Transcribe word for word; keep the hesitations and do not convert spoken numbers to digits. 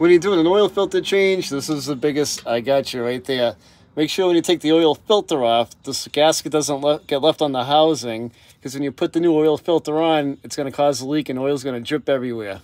when you're doing an oil filter change, this is the biggest, I got you right there. Make sure when you take the oil filter off, this gasket doesn't le get left on the housing, because when you put the new oil filter on, it's going to cause a leak and oil's going to drip everywhere.